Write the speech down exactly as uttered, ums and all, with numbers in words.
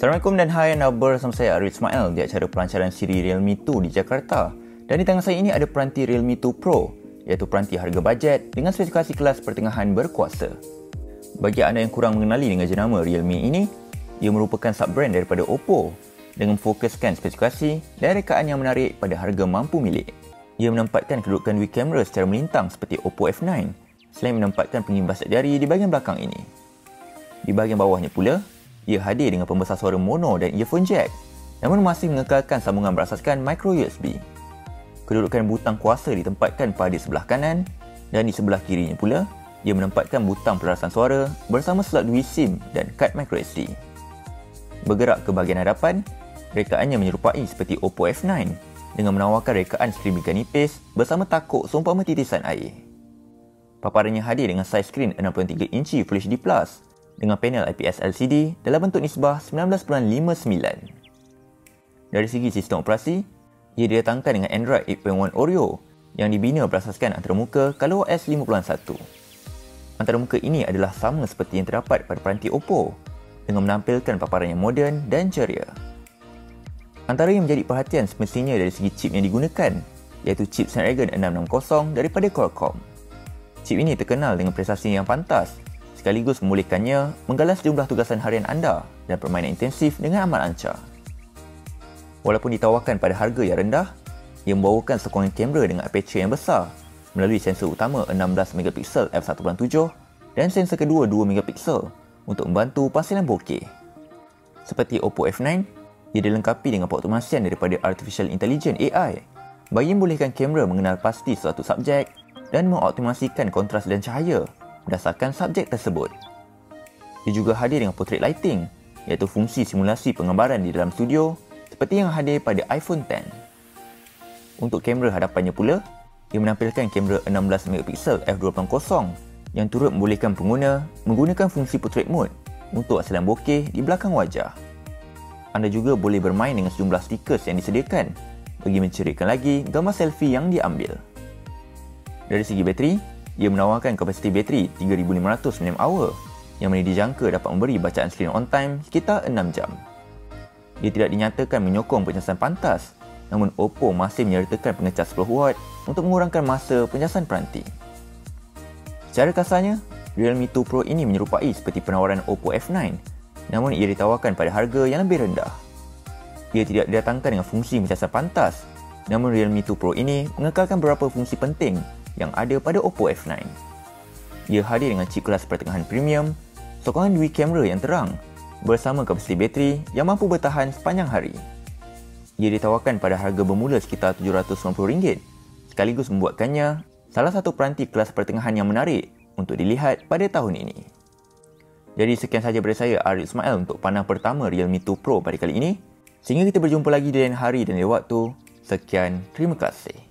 Assalamualaikum dan hai, anda bersama saya Arib Ismail di acara pelancaran siri Realme two di Jakarta. Dan di tangan saya ini ada peranti Realme two Pro, iaitu peranti harga bajet dengan spesifikasi kelas pertengahan berkuasa. Bagi anda yang kurang mengenali dengan jenama Realme ini, ia merupakan sub-brand daripada Oppo dengan memfokuskan spesifikasi dan rekaan yang menarik pada harga mampu milik. Ia menempatkan kedudukan dual kamera secara melintang seperti OPPO F nine, selain menempatkan pengimbas jari di bahagian belakang ini. Di bahagian bawahnya pula, ia hadir dengan pembesar suara mono dan earphone jack, namun masih mengekalkan sambungan berasaskan micro U S B. Kedudukan butang kuasa ditempatkan pada sebelah kanan, dan di sebelah kirinya pula, ia menempatkan butang pelarasan suara bersama slot dual SIM dan kad microSD. Bergerak ke bahagian hadapan, rekaannya menyerupai seperti OPPO F nine dengan menawarkan rekaan setrika nipis bersama takuk seumpama titisan air. Paparannya hadir dengan saiz skrin enam puluh tiga inci Full H D plus, dengan panel I P S L C D dalam bentuk nisbah sembilan belas perpuluhan lima sembilan. Dari segi sistem operasi, ia didatangkan dengan Android eight point one Oreo yang dibina berasaskan antarmuka ColorOS lima titik satu. Antarmuka ini adalah sama seperti yang terdapat pada peranti Oppo, dengan menampilkan paparan yang moden dan ceria. Antara yang menjadi perhatian semestinya dari segi chip yang digunakan, iaitu chip Snapdragon enam enam kosong daripada Qualcomm. Chip ini terkenal dengan prestasi yang pantas, sekaligus membolehkannya menggalas jumlah tugasan harian anda dan permainan intensif dengan amat lancar. Walaupun ditawarkan pada harga yang rendah, ia membawakan sokongan kamera dengan aperture yang besar melalui sensor utama enam belas megapiksel f one point tujuh dan sensor kedua dua megapiksel untuk membantu pangsilan bokeh. Seperti OPPO F nine, ia dilengkapi dengan pengautomasian daripada Artificial Intelligence A I bagi membolehkan kamera mengenal pasti suatu subjek dan mengautomasikan kontras dan cahaya berdasarkan subjek tersebut. Ia juga hadir dengan portrait lighting, iaitu fungsi simulasi penggambaran di dalam studio seperti yang hadir pada iPhone ten. Untuk kamera hadapannya pula, ia menampilkan kamera enam belas megapiksel f dua titik kosong yang turut membolehkan pengguna menggunakan fungsi portrait mode untuk asilan bokeh di belakang wajah. Anda juga boleh bermain dengan sejumlah stickers yang disediakan bagi menceritakan lagi gambar selfie yang diambil. Dari segi bateri, ia menawarkan kapasiti bateri tiga ribu lima ratus mili ampere-hour yang mana dijangka dapat memberi bacaan skrin on time sekitar enam jam. Ia tidak dinyatakan menyokong pencasan pantas, namun Oppo masih menyertakan pengecas sepuluh watt untuk mengurangkan masa pencasan peranti. Secara kasarnya, Realme two Pro ini menyerupai seperti penawaran OPPO F nine, namun ia ditawarkan pada harga yang lebih rendah. Ia tidak didatangkan dengan fungsi pencasan pantas, namun Realme two Pro ini mengekalkan beberapa fungsi penting yang ada pada OPPO F nine. Ia hadir dengan chip kelas pertengahan premium, sokongan dual kamera yang terang, bersama kapasiti bateri yang mampu bertahan sepanjang hari. Ia ditawarkan pada harga bermula sekitar tujuh ratus sembilan puluh ringgit, sekaligus membuatkannya salah satu peranti kelas pertengahan yang menarik untuk dilihat pada tahun ini. Jadi sekian sahaja dari saya, Arib Ismail, untuk panah pertama Realme two Pro pada kali ini. Sehingga kita berjumpa lagi di lain hari dan lain waktu. Sekian, terima kasih.